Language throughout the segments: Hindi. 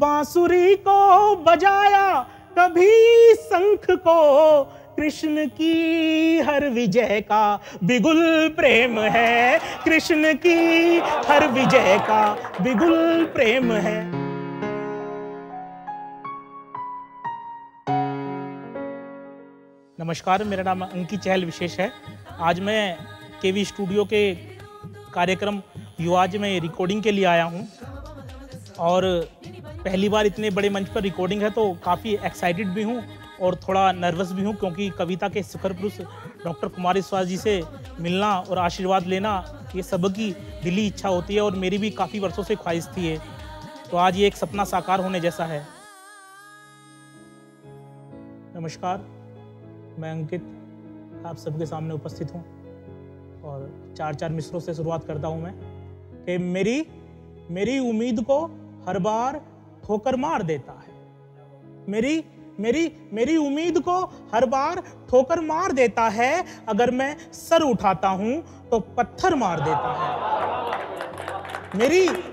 बांसुरी को बजाया कभी शंख को, कृष्ण की हर विजय का बिगुल प्रेम है, कृष्ण की हर विजय का बिगुल प्रेम है। नमस्कार, मेरा नाम अंकित चहल विशेष है। आज मैं केवी स्टूडियो के कार्यक्रम युवाज में रिकॉर्डिंग के लिए आया हूँ और पहली बार इतने बड़े मंच पर रिकॉर्डिंग है तो काफ़ी एक्साइटेड भी हूँ और थोड़ा नर्वस भी हूँ, क्योंकि कविता के शिखर पुरुष डॉक्टर कुमार विश्वास जी से मिलना और आशीर्वाद लेना ये सबकी दिली इच्छा होती है और मेरी भी काफ़ी वर्षों से ख्वाहिश थी है, तो आज ये एक सपना साकार होने जैसा है। नमस्कार, मैं अंकित आप सबके सामने उपस्थित हूँ और चार मिसरों से शुरुआत करता हूँ मैं कि मेरी उम्मीद को हर बार ठोकर मार देता है, मेरी मेरी मेरी उम्मीद को हर बार ठोकर मार देता है, अगर मैं सर उठाता हूं तो पत्थर मार देता है।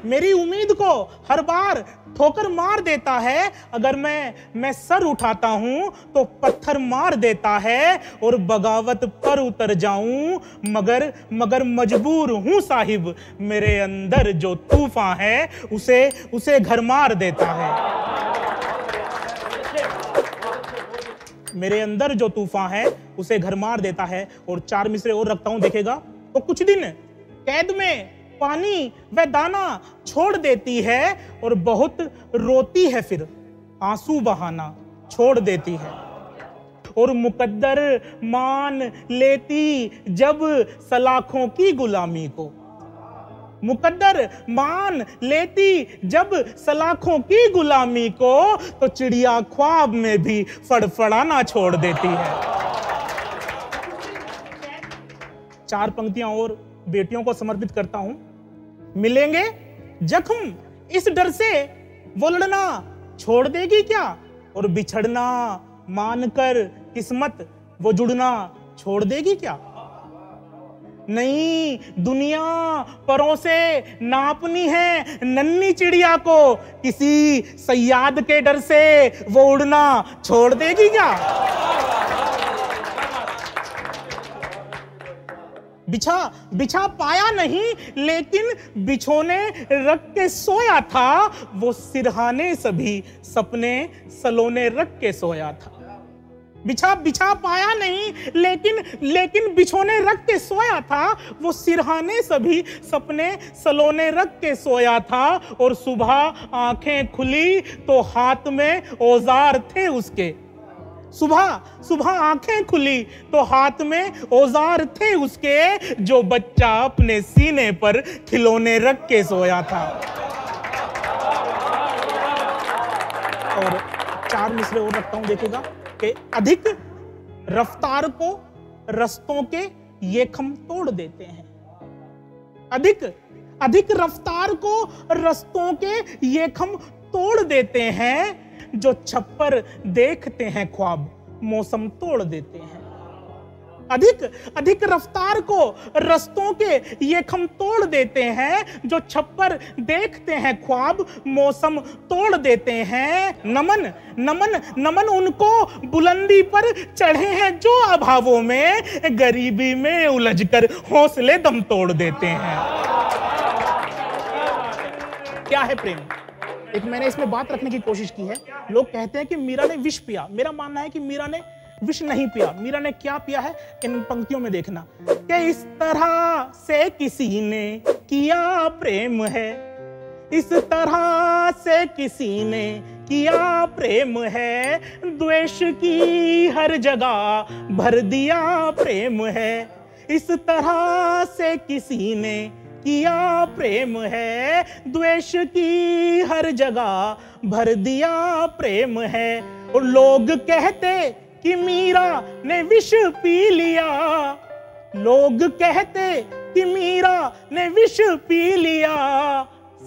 मेरी उम्मीद को हर बार ठोकर मार देता है, अगर मैं सर उठाता हूं तो पत्थर मार देता है, और बगावत पर उतर जाऊं मगर मजबूर हूं साहिब, मेरे अंदर जो तूफान है उसे घर मार देता है। मेरे अंदर जो तूफान है उसे घर मार देता है। और चार मिसरे और रखता हूं, देखेगा। तो कुछ दिन कैद में पानी व दाना छोड़ देती है और बहुत रोती है, फिर आंसू बहाना छोड़ देती है, और मुकद्दर मान लेती जब सलाखों की गुलामी को, मुकद्दर मान लेती जब सलाखों की गुलामी को, तो चिड़िया ख्वाब में भी फड़फड़ाना छोड़ देती है। चार पंक्तियां और बेटियों को समर्पित करता हूं। मिलेंगे जख्म इस डर से, वो लड़ना छोड़ देगी क्या, और बिछड़ना मानकर किस्मत, वो जुड़ना छोड़ देगी क्या। नहीं दुनिया परों से नापनी है नन्ही चिड़िया को, किसी सयाद के डर से वो उड़ना छोड़ देगी क्या। बिछा पाया नहीं लेकिन बिछोने रख के सोया था, वो सिरहाने सभी सपने सलोने रख के सोया था। बिछा पाया नहीं लेकिन बिछोने रख के सोया था, वो सिरहाने सभी सपने सलोने रख के सोया था, और सुबह आंखें खुली तो हाथ में औजार थे उसके, सुबह आंखें खुली तो हाथ में औजार थे उसके, जो बच्चा अपने सीने पर खिलौने रख के सोया था। और चार मिसरे और रखता हूं, देखिएगा। अधिक रफ्तार को रस्तों के ये खम तोड़ देते हैं, अधिक रफ्तार को रस्तों के ये खम तोड़ देते हैं, जो छप्पर देखते हैं ख्वाब मौसम तोड़ देते हैं। अधिक रफ्तार को रस्तों के ये खम तोड़ देते हैं, जो छप्पर देखते हैं ख्वाब मौसम तोड़ देते हैं। नमन नमन नमन उनको बुलंदी पर चढ़े हैं जो अभावों में, गरीबी में उलझकर हौसले दम तोड़ देते हैं। क्या है प्रेम, एक मैंने इसमें बात रखने की कोशिश की है। लोग कहते हैं कि मीरा ने विष पिया, मेरा मानना है कि मीरा ने विष नहीं पिया। मीरा ने क्या पिया है, इन पंक्तियों में देखना। क्या इस तरह से किसी ने किया प्रेम है, इस तरह से किसी ने किया प्रेम है, द्वेष की हर जगह भर दिया प्रेम है, इस तरह से किसी ने किया प्रेम है, द्वेष की हर जगह भर दिया प्रेम है। और लोग कहते कि मीरा ने विष पी लिया, लोग कहते कि मीरा ने विष पी लिया,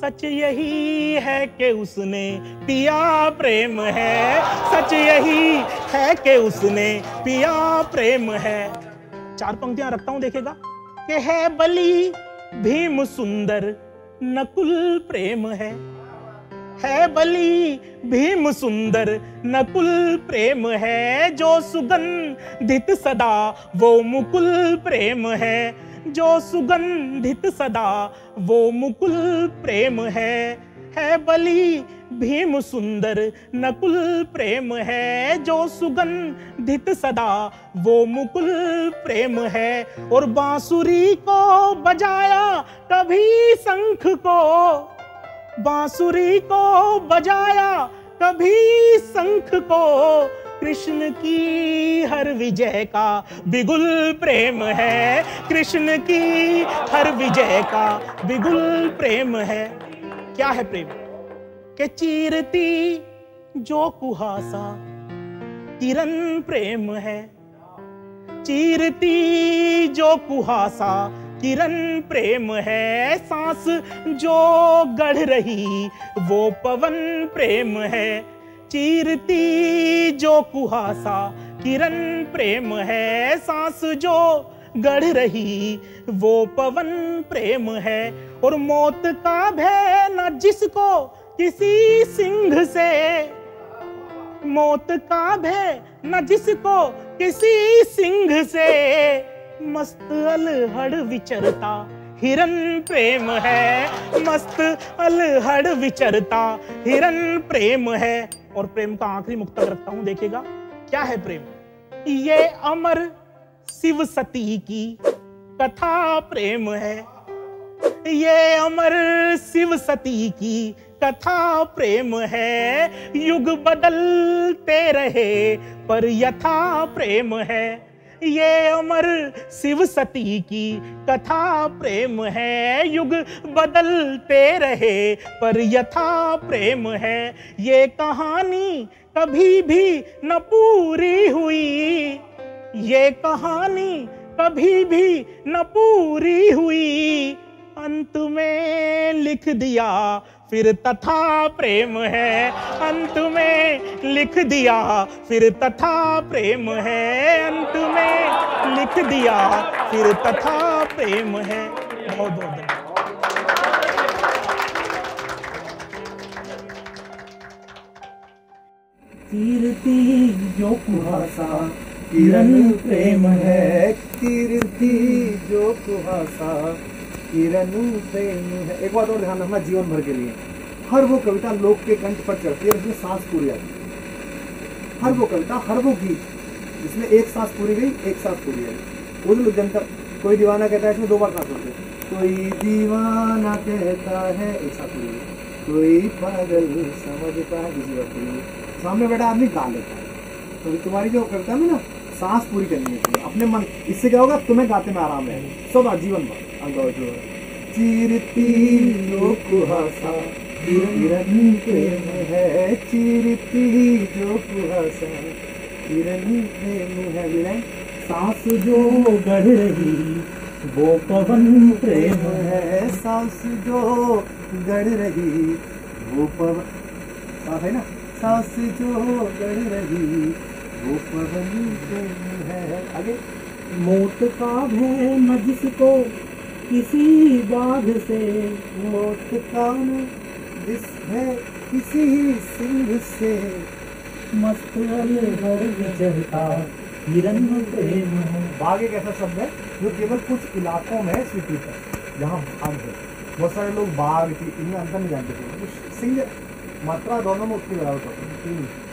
सच यही है कि उसने पिया प्रेम है, सच यही है कि उसने पिया प्रेम है। चार पंक्तियां रखता हूं, देखेगा। कि है बली भीम सुंदर नकुल प्रेम है, है बली भीम सुंदर नकुल प्रेम है जो सुगंधित सदा वो मुकुल प्रेम है जो सुगंधित सदा वो मुकुल प्रेम है बली भीम सुंदर नकुल प्रेम है जो सुगंधित सदा वो मुकुल प्रेम है। और बांसुरी को बजाया कभी शंख को, बांसुरी को बजाया कभी शंख को, कृष्ण की हर विजय का बिगुल प्रेम है, कृष्ण की हर विजय का बिगुल प्रेम है। क्या है प्रेम के चीरती जो कुहासा किरण प्रेम है, चीरती जो कुहासा किरण प्रेम है, सांस जो गढ़ रही वो पवन प्रेम है, चीरती जो कुहासा किरण प्रेम है, सांस जो गढ़ रही वो पवन प्रेम है। और मौत का भय न जिसको किसी सिंह से, मौत का भय न जिसको किसी सिंह से, मस्त अलहड़ विचरता हिरन प्रेम है, मस्त अलहड़ विचरता हिरन प्रेम है। और प्रेम का आखिरी मुक्त रखता हूं, देखिएगा क्या है प्रेम। ये अमर शिव सती की कथा प्रेम है, ये अमर शिव सती की कथा प्रेम है, युग बदलते रहे पर यथा प्रेम है, ये अमर शिव सती की कथा प्रेम है, युग बदलते रहे पर यथा प्रेम है। ये कहानी कभी भी न पूरी हुई, ये कहानी कभी भी न पूरी हुई, अंत में लिख दिया फिर तथा प्रेम है, अंत में लिख दिया फिर तथा प्रेम है, अंत में लिख दिया फिर तथा प्रेम है। बहुत बहुत धन्यवाद। कीर्ति जो कुहासा किरण प्रेम है, कीर्ति जो कुहासा है। एक बात और ध्यान रखना जीवन भर के लिए, हर वो कविता लोक के कंठ पर चढ़ती है जिसमें सांस पूरी आती है, हर वो कविता, हर वो गीत जिसमें एक सांस पूरी गई, एक सांस पूरी आई। उस जनता कोई दीवाना कहता है इसमें दो बार सांस होते, कोई दीवाना कहता है एक सांस पूरी गई, कोई पागल समझता है दूसरी बात पूरी, सामने बैठा आदमी गा लेता है। तो तुम्हारी जो कविता में ना सांस पूरी करनी है अपने मन, इससे क्या होगा तुम्हें गाते में आराम है सब जीवन भर। चीरती जो कुहासा किरण प्रेम है, चीरती जो कुहासा किरण प्रेम है, सांस जो गढ़ रही वो पवन प्रेम है, सांस जो गढ़ रही वो पवन है ना, सांस जो गढ़ रही वो पवन प्रेम है। आगे मौत का भय न जिसको किसी बाघ से, मौत का दिस है किसी सिंह से, मस्त अलहड़ विचरता हिरन प्रेम है। बाघ एक ऐसा शब्द है जो केवल कुछ इलाकों में स्वीकृत है, जहाँ भाग है बहुत सारे लोग बाघ की इनमें अंतर नहीं जानते थे, सिंह मात्रा दोनों में उतनी बराबर होती है।